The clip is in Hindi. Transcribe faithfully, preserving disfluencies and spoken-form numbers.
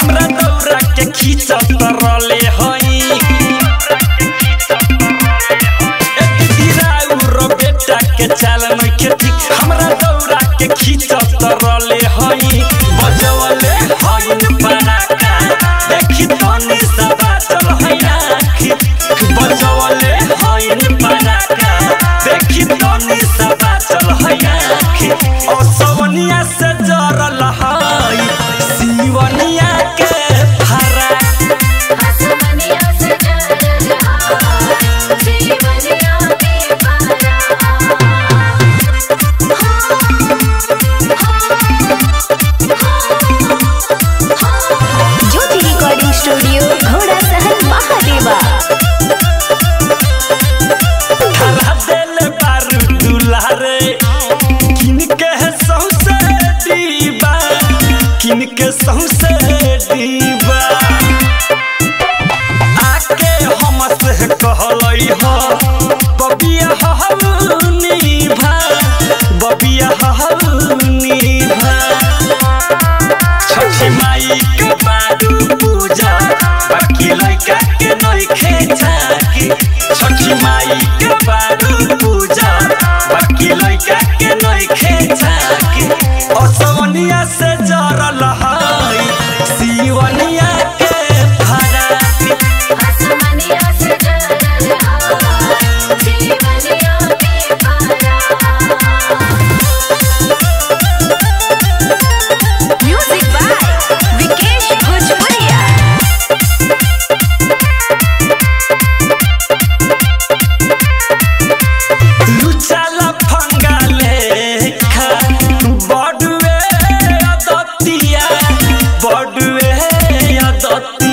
हमरा दौरा के खींचत रहले हई बेटा के चाल में खेती हमरा दौरा के खींचत रहले हई बजवले हईन पराका देखि तोनी सबा चल हई आखी बजवले हईन पराका देखि तोनी सबा चल हई आखी ओ सवनिया से जरल हई सिवनिया के फरा सवनिया से जरल हई सिवनिया के फरा ज्योति रिकॉर्डिंग स्टूडियो घोड़ा सहल महादेवा के संसे दीवा आके हमसे कहलई हो बबिया हवनी भा बबिया हवनी भा छठी माई के बाडू पूजा बाकी लइका के नई खेचा की छठी माई के बाडू पूजा बाकी लइका के नई खेचा की ओ सवनिया से जरल What?